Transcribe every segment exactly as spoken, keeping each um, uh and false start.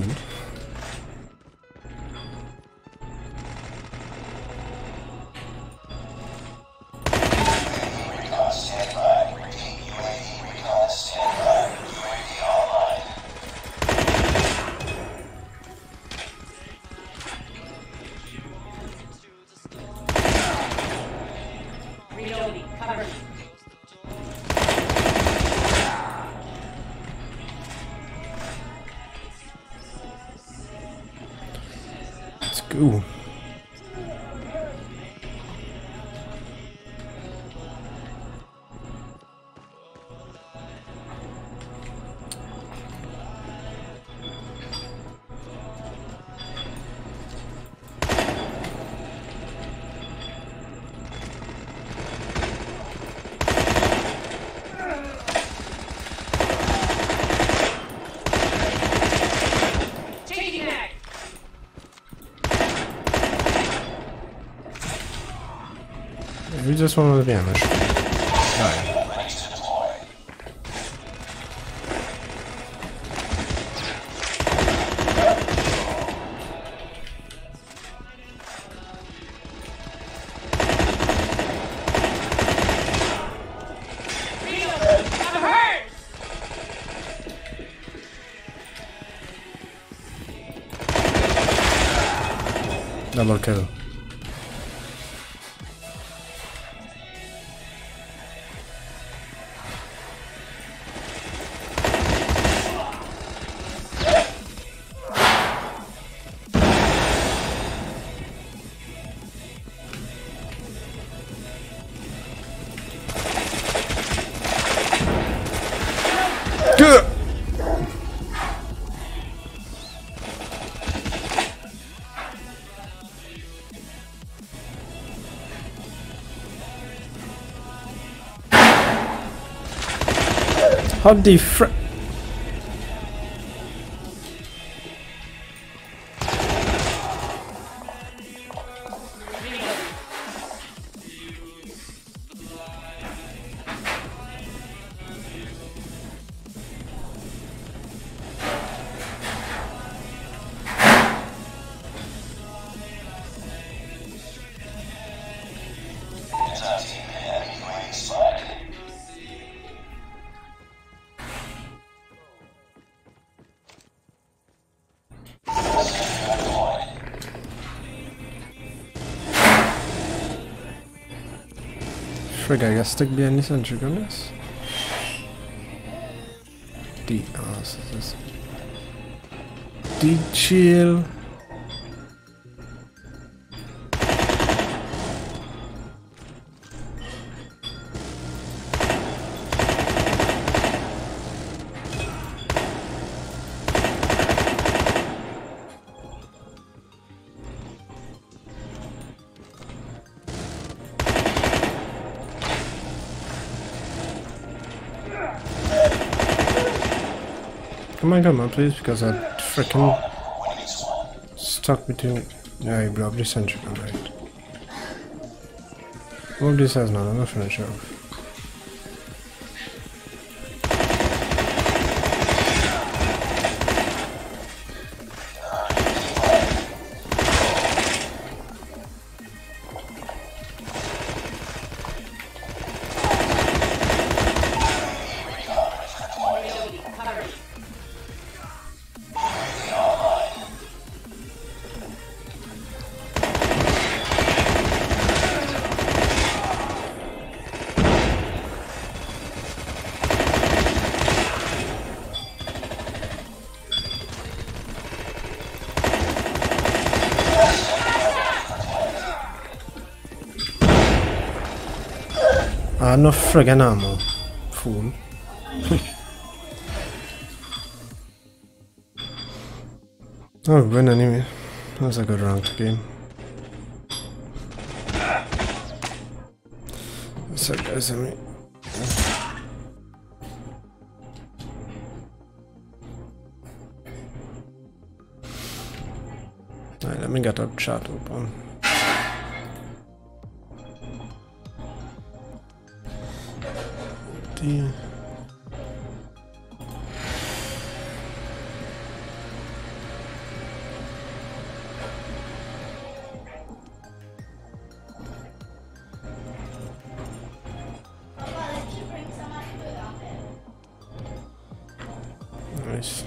fooled. Ooh. Widzę słowę wiemy. Double kill. How the fr- Frig, I got stuck behind this and trigger this. D. Oh, this is. D. Chill. Come on, come on, please, because I freaking stuck between. Yeah, I blocked this and chicken, right? Well, this has none, I'm not gonna finish off. I no friggin' ammo, fool. Oh, win anyway. That was a good ranked game. What's up, guys? I mean, alright, let me get up chat open. Yeah. nice.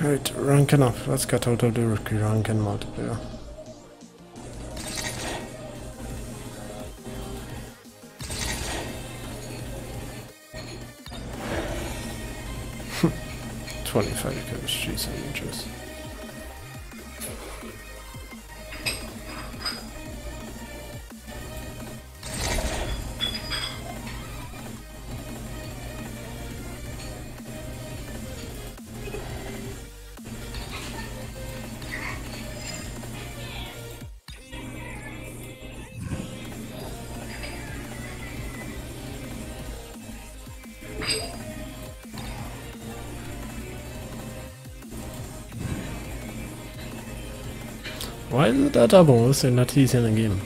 Alright, ranking up. Let's get out of the rookie ranking multiplayer. twenty-five chemistry signatures. Why is it that double is not easy in the game?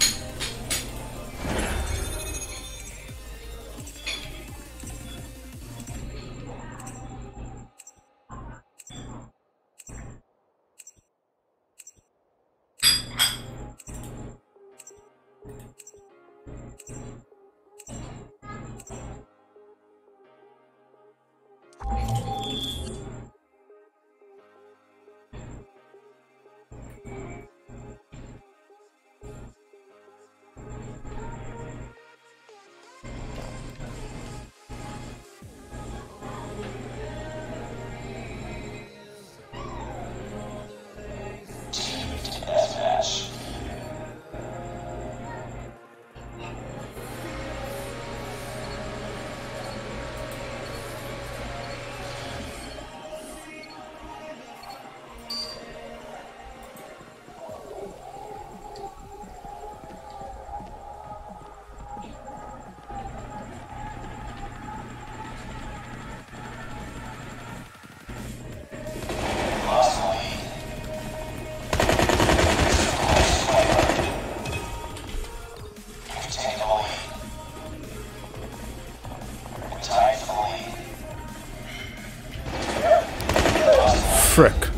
Frick.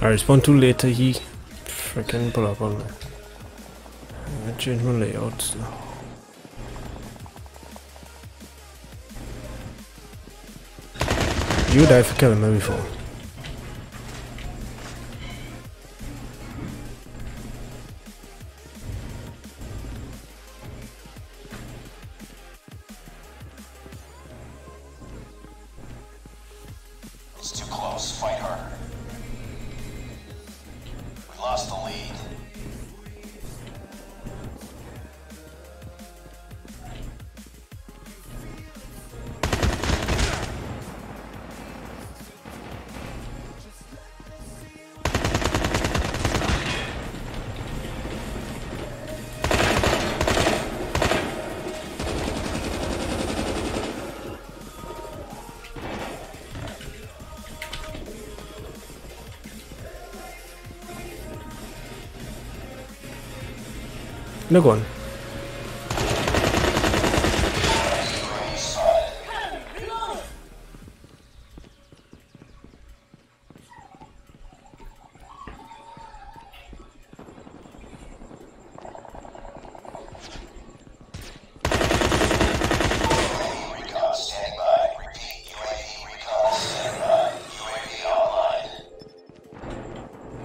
I respond too late to he frickin' pull up on me. I'm gonna change my layouts now. You died for killing me before. No one.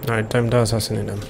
Alright, time to assassinate them.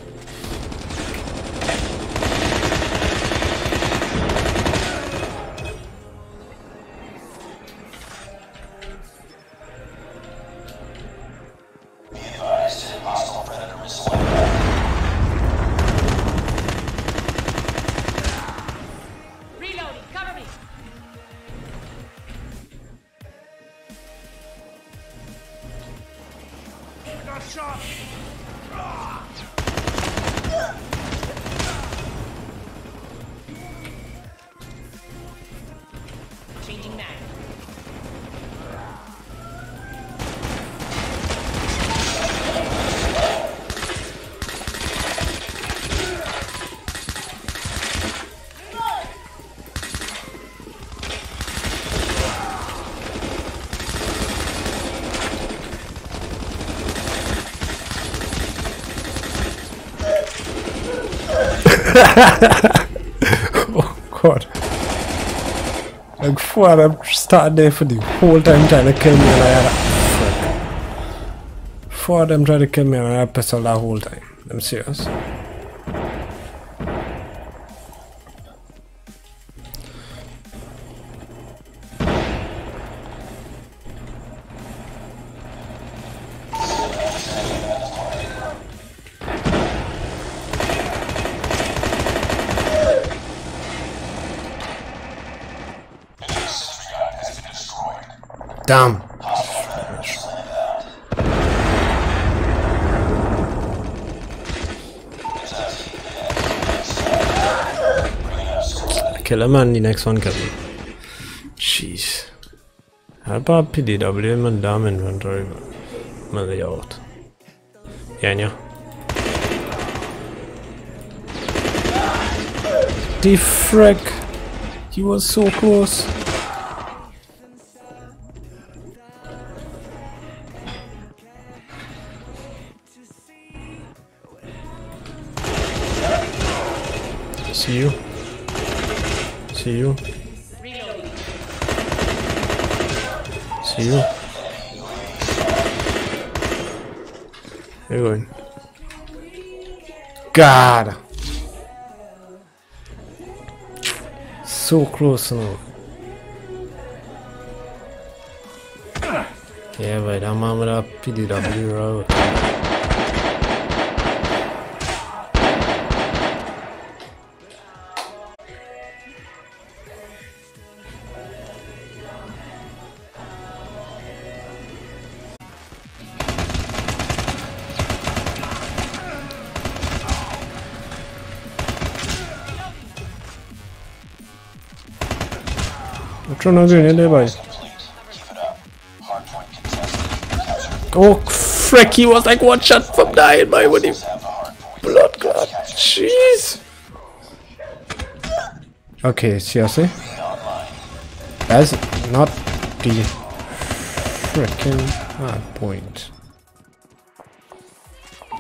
Oh god. Like fuck, I'm starting there for the whole time trying to kill me and I had a... Fuck. I'm trying to kill me and I had a pistol that whole time. I'm serious. Damn. Kill him and the next one kill him. Jeez. I'll pop P D W and damn inventory, but I'm gonna lay out. Yeah, yeah. The frick. He was so close. See you. See you. See you. Where you going? God! So close now. Yeah, but I'm on that P D W road. Trying to do boy. Oh frick, he was like one shot from dying by when he blood clot. Jeez. Okay, seriously? That's not the frickin' hard point.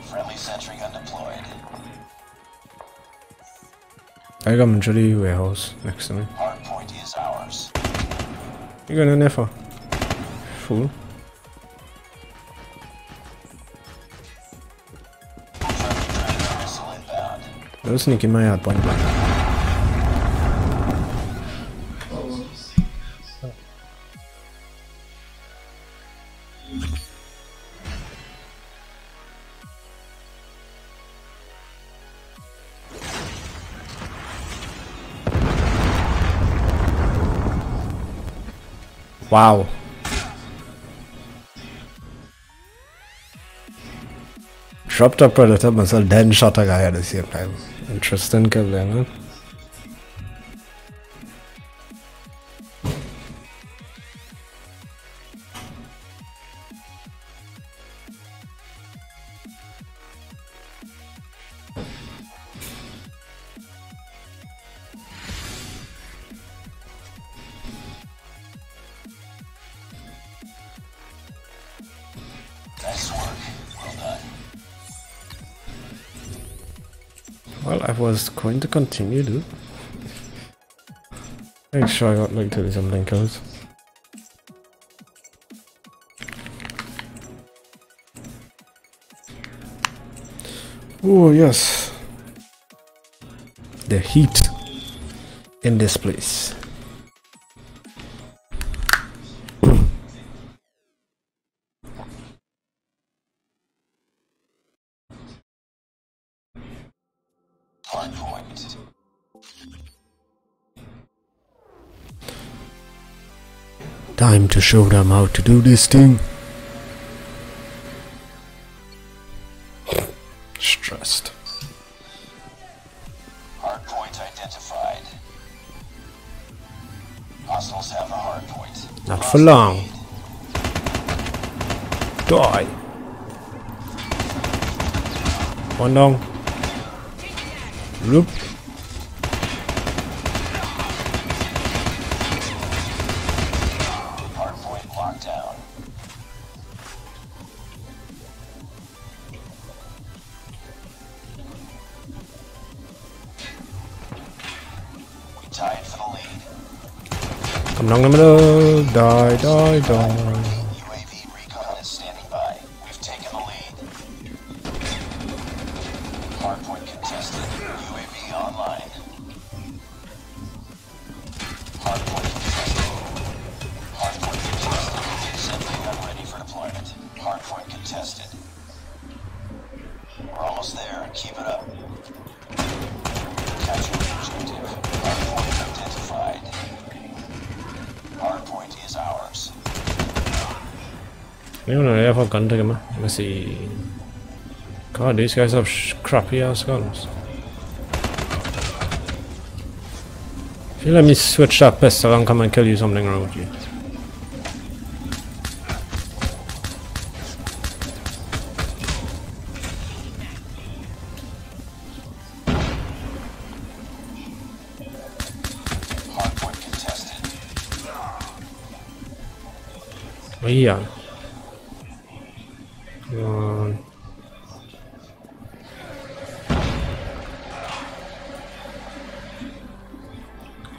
Friendly sentry gun deployed. I got into the warehouse next to me. Hard point is ours. You're gonna never. Fool. Don't sneak in my hard point. Oh. Wow. Dropped a predator missile, then shot a guy at the same time. Interesting kill there, man. Well, I was going to continue, dude. Make sure I got like to do something else. Oh yes, the heat in this place. Time to show them how to do this thing. Stressed. Hard point identified. Hostiles have a hard point. Not for long. Die. One down. Loop. Nom nom nom. Die, die, die. U A V recon is standing by. We've taken the lead. Hardpoint contested. U A V online. Hardpoint contested. Hardpoint contested. Simply not ready for deployment. Hardpoint contested. We're almost there. Keep it up. Capture the objective. Hardpoint identified. Hardpoint is ours. Anyone have a gun to him? Let me see. God, these guys have crappy ass guns. If you let me switch that pistol, I'll come and kill you. Something wrong with you. Yeah. Come on.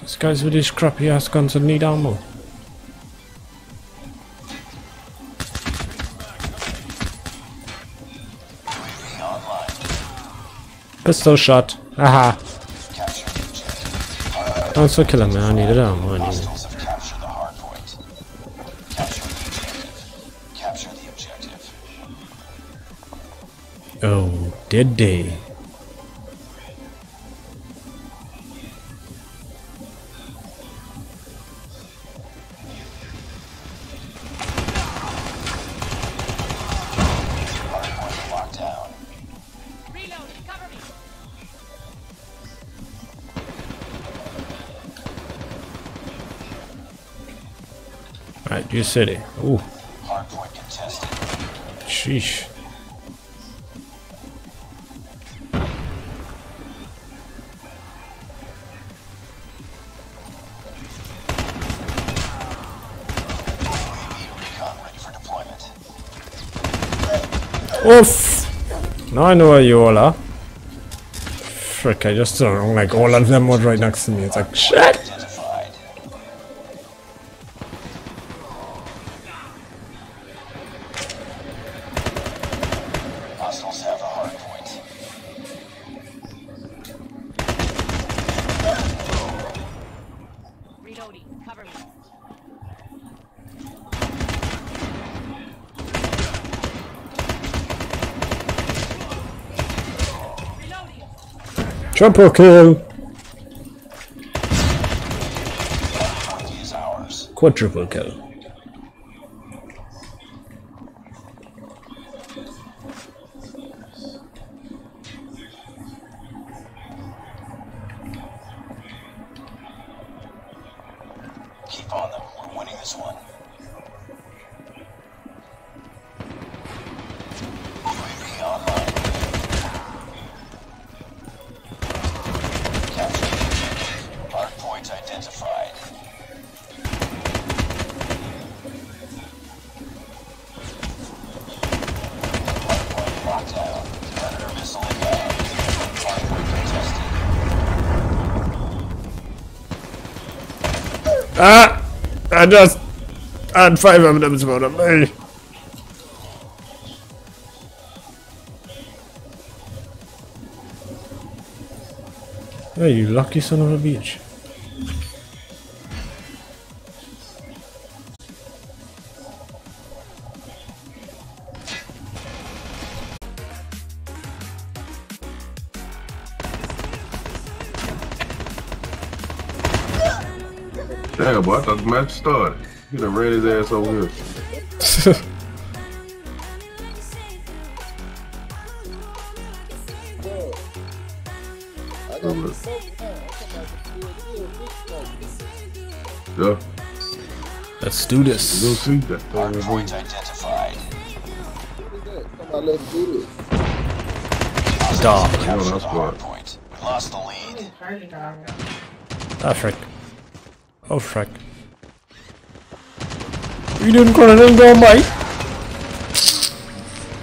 These guys with these crappy ass guns and need ammo. Pistol shot. Aha. Don't so kill him, man. I needed ammo. I needed. Oh, did they? Alright, you said it. Ooh. Sheesh. Oof! Now I know where you all are. Frick, I just saw like all of them were right next to me. It's like shit! Jumper kill! Quadruple kill. Keep on them, we're winning this one. Ah! I just had five of them about a me. Oh, you lucky son of a bitch. Damn, boy, I thought the match started. He done ran his ass over here. Yeah. Let's do this. Go see that. Hardpoint identified. Let's do this. Dog. We lost the lead. Ah, frick. Oh, frick. You didn't call an end on mate.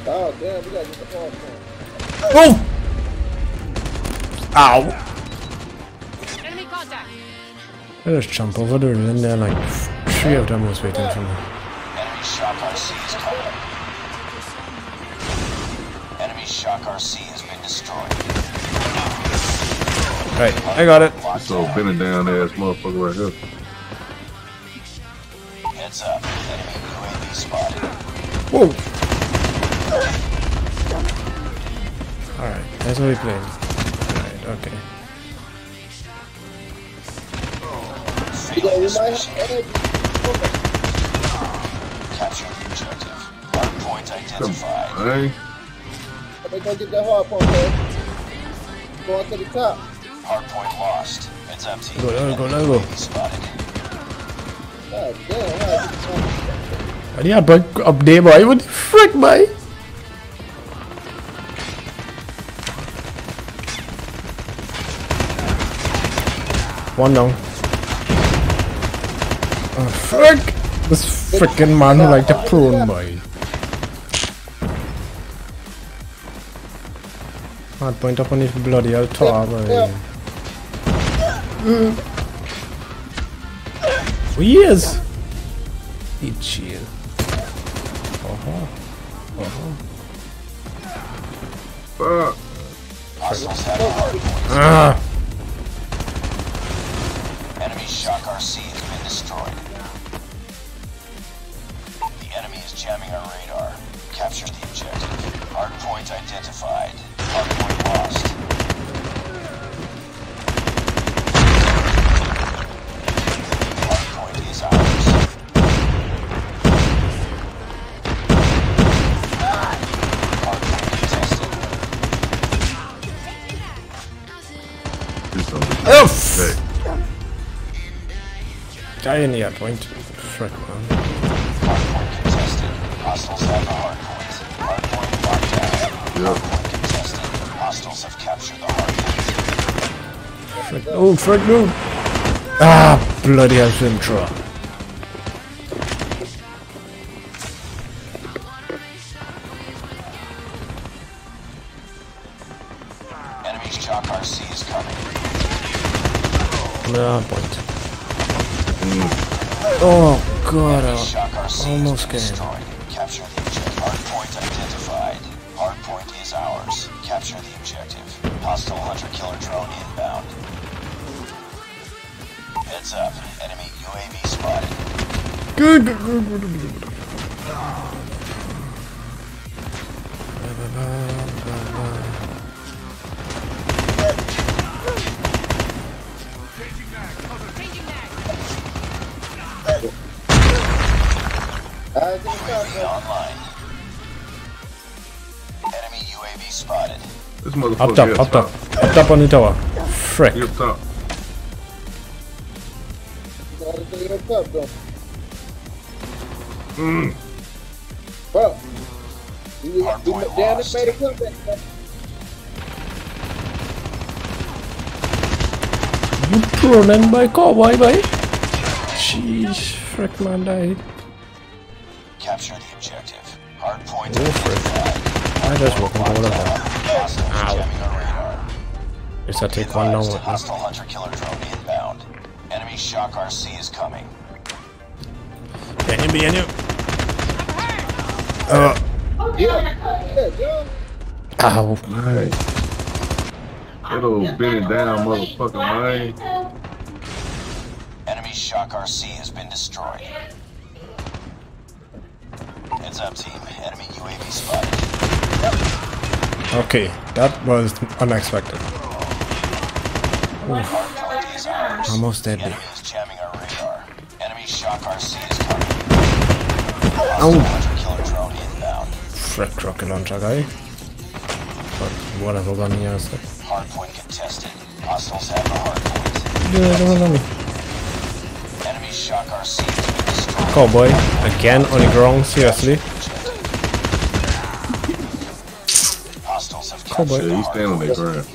Oh, damn, we gotta get the hard point. Oh! Ow! Enemy contact! I just jump over there, and then there are like three of them was waiting for me. Enemy shock R C is coming. Enemy shock R C has been destroyed. Right, I got it. So pin a down ass motherfucker right here. Heads up, enemy U A V spotted. Whoa! Alright, that's what we played. Alright, okay. Capture the objective. Hard point identified. Hey. I think I get that hard point, man. Go on to the top. Hard point lost. It's empty. Go, go, go, go, go. Spotted. God damn. Are you up, up there, boy? What the frick, boy? One down. Oh, frick! This frickin' man like a prune, boy. Hard point up on this bloody old tower, boy. Who is? He chill. Uh-huh. Uh-huh. Ah! Enemy shock R C has been destroyed. The enemy is jamming our radar. Capture the objective. Hard point identified. Hard point lost. Hard point is ours. Hard point contested. Oh! Guy in the hard point. Frick, man. Hard point contested. Hostiles have the hard point. Hard point locked down. Hard point contested. Hostiles have captured the hard point. Frick. Oh, frick, no. Ah, bloody hell, Sintra. Enemy's Jock R C is coming. No, hard point. Oh god, I almost got it. Capture the objective. Hard point identified. Hard point is ours. Capture the objective. Hostile hunter killer drone inbound. Heads up. Enemy U A V spotted. Good. U A V online. Enemy U A V spotted. This motherfucker up top, up top, top. Up top on the tower. Frick. Up top. Mm. Well, you damn it made a comeback. You thrown by cowboy, boy. Jeez, frick, man, died. Capture the objective. Hard point. Oh, I just walked over there. Ow. It's a take one long one. Hostile hunter killer drone inbound. Enemy shock R C is coming. Can you be in you? Uh. Ow. Nice. Little bent down motherfucking man. Enemy shock R C has been destroyed. Heads up, team. Enemy U A V spotted. Okay, that was unexpected. Oof. Almost dead. Enemy is jamming our radar. Enemy shock R C is coming. Oh! Killer drone inbound. Frick, rocket launcher guy. But whatever gun he has. Hard point contested. Hostiles have the hard point. Yeah, don't let me. Enemy shock R C. Cowboy, again on the ground, seriously. Cowboy. Yeah, he's standing on the ground.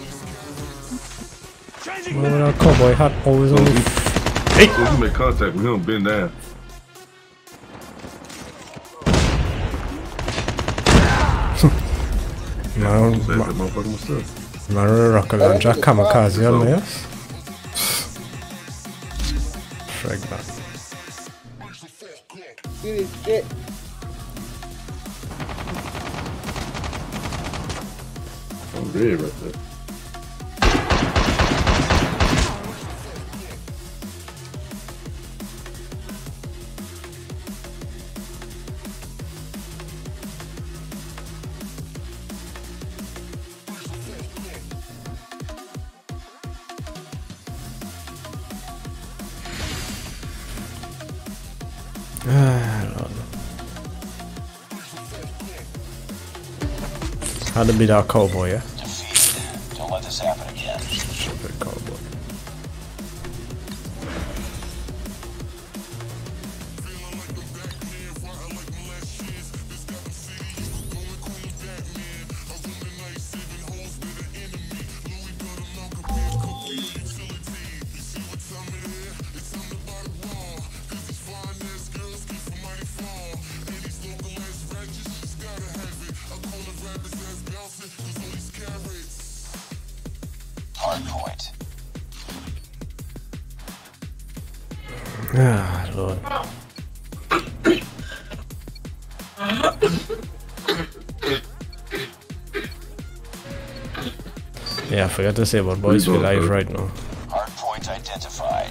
Well, cowboy hat always on the... Hey! So you make contact with him, bend down. No, my... My rocket launcher kamikaze, yes? drag back. Dude, shit. I'm really right there. Had to be that cowboy, yeah? Defeat. Don't let this happen again. Stupid cowboy. Ah, Lord. Yeah, I forgot to say about boys, we're live right now. Hardpoint identified.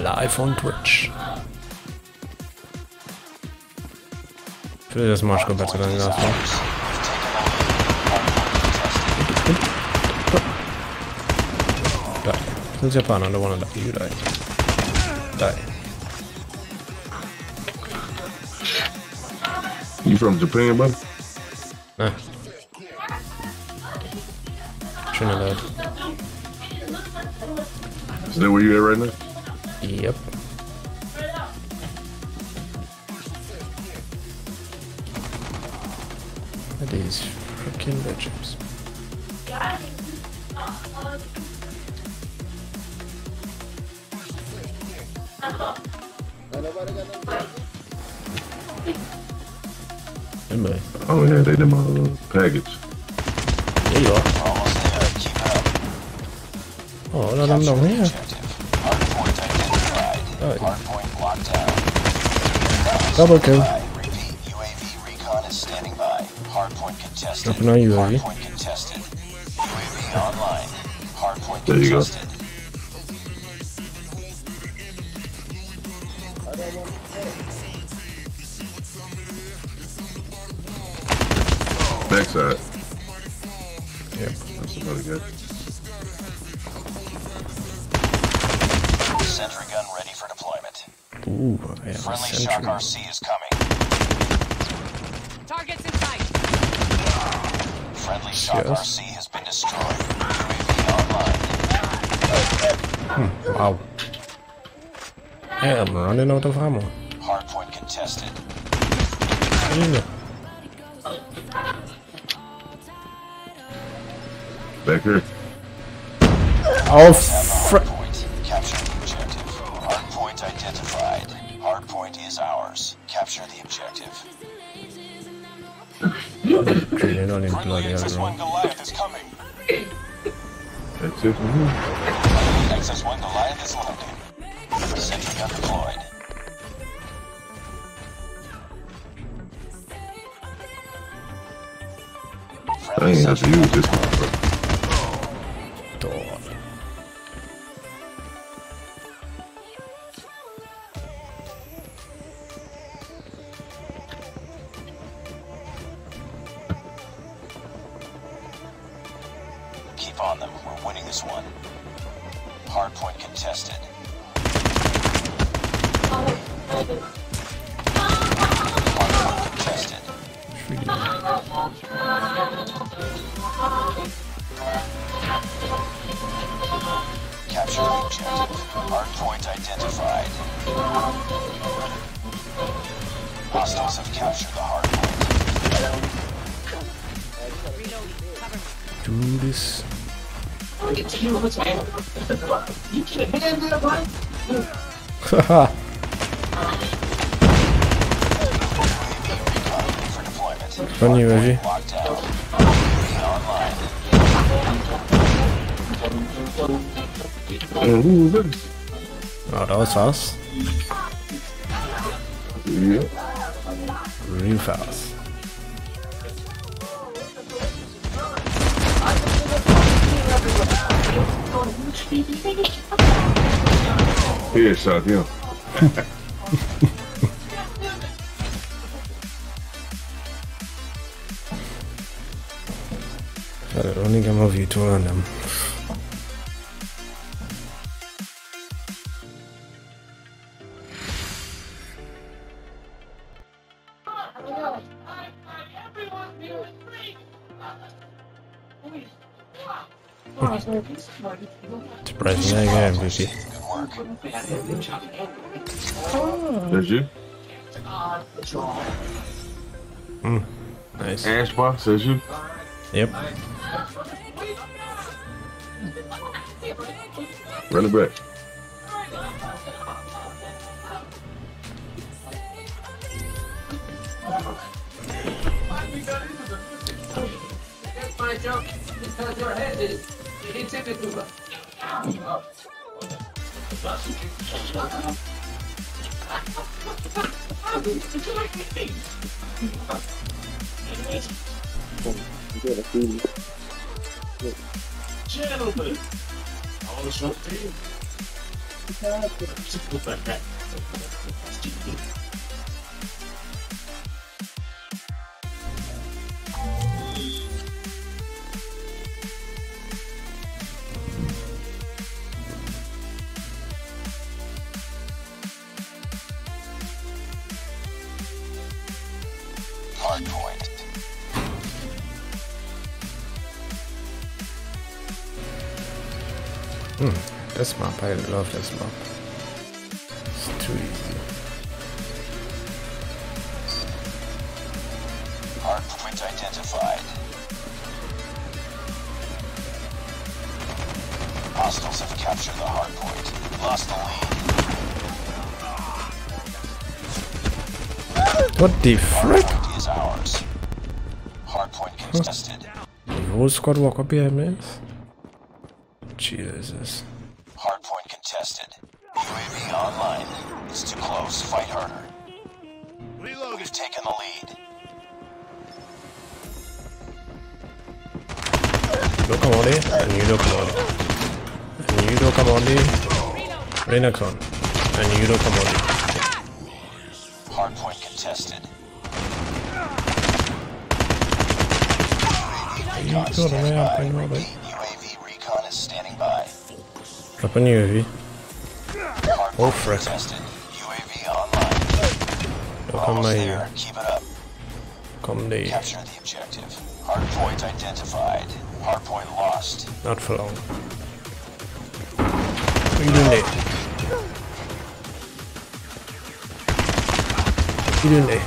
Live on Twitch. Should have just much go better than last one. Die. Since Japan, I don't wanna die. You die. Die. You from Japan, bud? Nah. Trinidad. Is that where you at right now? Yep. That is freaking bitches. Oh yeah, they did my little package. There you are. Almost there, keep up. Oh, let them know here. Hardpoint identified. Hardpoint locked down. Double kill. Repeat, U A V recon is standing by. Hardpoint contested. Dropping on U A V. Hardpoint contested. U A V online. Hardpoint contested. There you go. Backside. Yeah, that's really good. Sentry gun ready for deployment. Ooh, yeah, friendly Shock R C is coming. Targets in sight. Friendly Shock yes. R C has been destroyed. Online. Hmm, wow. Hey, I'm running out of ammo. Hardpoint contested. Clean it. Back here. Oh, frick. Hardpoint. Capture the objective. Hardpoint identified. Hardpoint is ours. Capture the objective. Trading on in bloody X S one Goliath is coming. That's it. X S one Goliath is located. Sentry gun deployed. I ain't have to use this one, bro. Keep on them. We're winning this one. Hardpoint contested. Hardpoint contested. Capture the objective. Hardpoint identified. Hostiles have captured the hardpoint. Do this. Haha. Run you, Evie. Ooh, Oh, that was fast. Yeah. Real fast. Yes, I do. I don't think I'm of you to learn them. Surprisingly, I got M V P. Did you? Mm, nice. Ashbox, did you? Yep. Run it back. That's my joke. Because your head is atypical. Gentlemen, I was so big. Hmm, this map, I love this map. It's too easy. Hardpoint identified. Hostiles have captured the hardpoint. Lost the lead. What the frick? Hardpoint is ours. Hardpoint contested. The whole squad walk up here, man. Jesus. Hardpoint contested. U A V online. It's too close. Fight harder. Reload. We've taken the lead. Locomotive and you locomotive. And you locomotive. Renacon. And you locomotive. Hardpoint contested. U A V recon is standing by. Standing by. Drop a U A V. Oh, frick. U A V online. Don't come right here. Keep it up. Come there. Capture the objective. Hardpoint identified. Hardpoint lost. Not for long. What are you doing there? What are you doing there?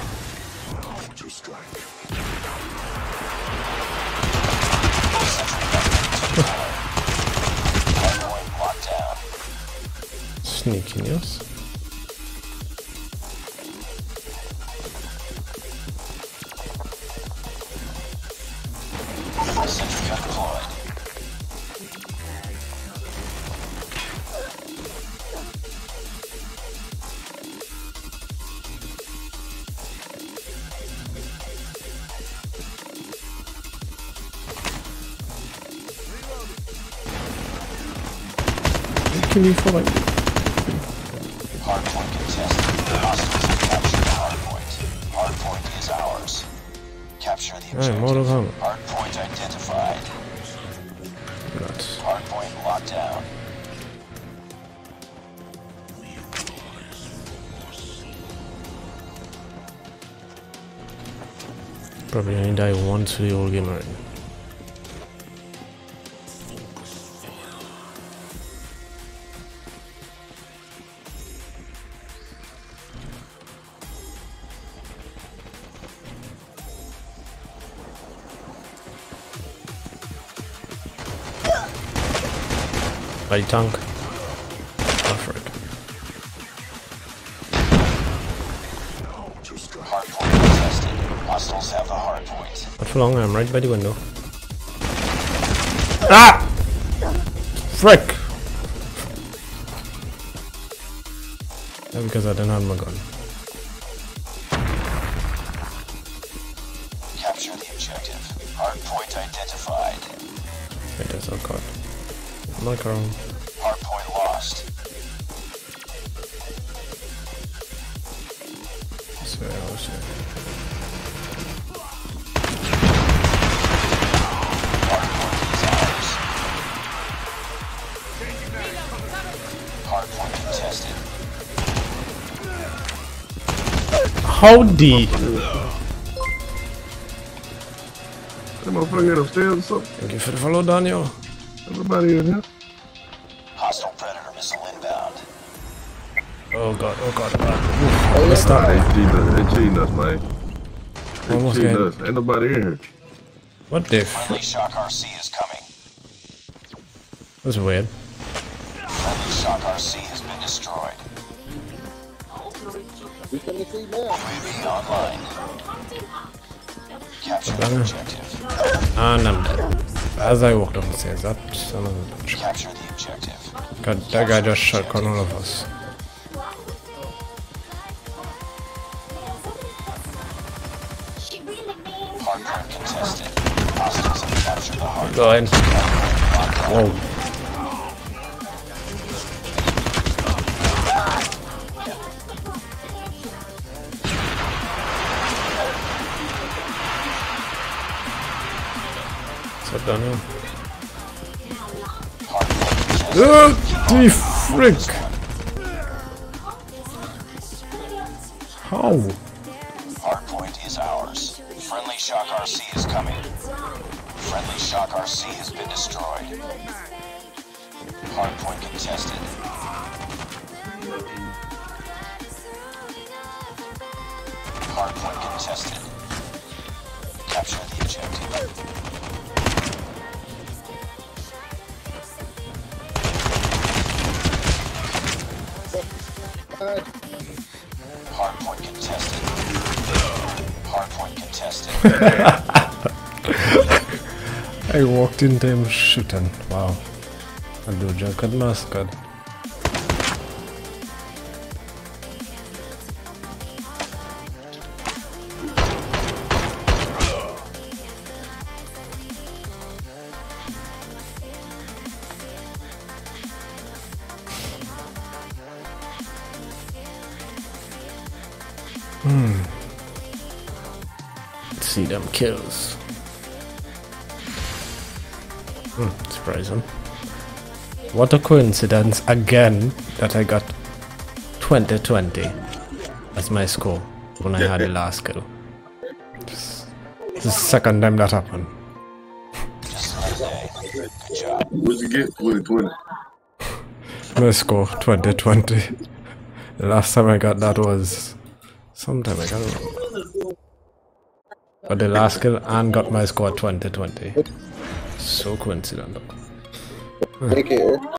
Sneaking us. Sentry deployed. Can you follow me? Hardpoint contested. Hostiles have captured the hardpoint. Hardpoint is ours. Capture the objective. Right, hardpoint identified. Nuts. Hardpoint locked down. Probably only die once for the whole game already. By tank. Oh, frick. Hardpoint contested. Hostiles have the hardpoint. Not for long, I'm right by the window. Ah! Frick! Not because I don't have my gun. Capture the objective. Hardpoint identified. It is, oh god. Micro. Hardpoint lost. So, oh shit. Howdy! Come on, bring it upstairs or something. Thank you for the follow, Daniel. Everybody in here. Hostile predator missile inbound. Oh god, oh god, oh god. Let's stop. Hey, they cheating us, man. They almost cheating us. Ain't nobody in here. What the f- Friendly Shock R C is coming. That's weird. Friendly Shock R C has been destroyed. We can see now. U A V online. Capture the objective. And I'm dead. As I walked off the stairs, that son of a bitch. Capture the objective. God, that Capture guy just shot on all of us. Hardpoint contested. Hostiles have captured the hardpoint. Go in. Whoa. Daniel. Oh, the frick! How? Hardpoint is ours. Friendly Shock R C is coming. Friendly Shock R C has been destroyed. Hardpoint contested. Hardpoint contested. Capture the objective. Hardpoint contested. Hardpoint contested. I walked into him shooting. Wow. I do junk at mascot. Hmm. Let's see them kills. Hmm, surprising. What a coincidence again that I got twenty twenty as my score when I had the last kill. This is the second time that happened. Good job. What'd you get? twenty twenty. My score twenty twenty. The last time I got that was sometime I can't remember. But the last kill and got my score twenty twenty. So coincidental. Huh.